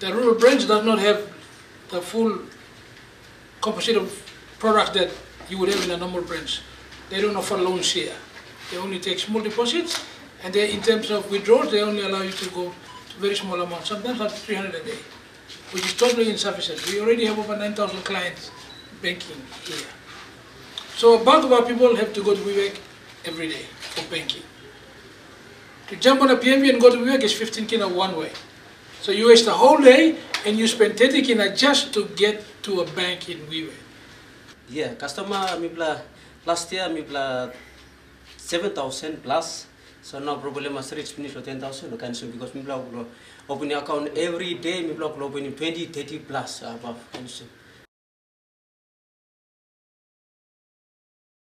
The rural branch does not have the full composite of products that you would have in a normal branch. They don't offer loans here. They only take small deposits, and they, in terms of withdrawals, they only allow you to go to very small amounts, sometimes up to 300 a day, which is totally insufficient. We already have over 9,000 clients banking here. So a bulk of our people have to go to Wewak every day for banking. To jump on a PMV and go to Wewak is 15 kina one way. So you waste the whole day and you spend 30 kina just to get to a bank in Wewak. Yeah, customer last year 7,000 plus. So no problem as reach finish for 10,000 because we open account every day, we open 20, 30 plus above.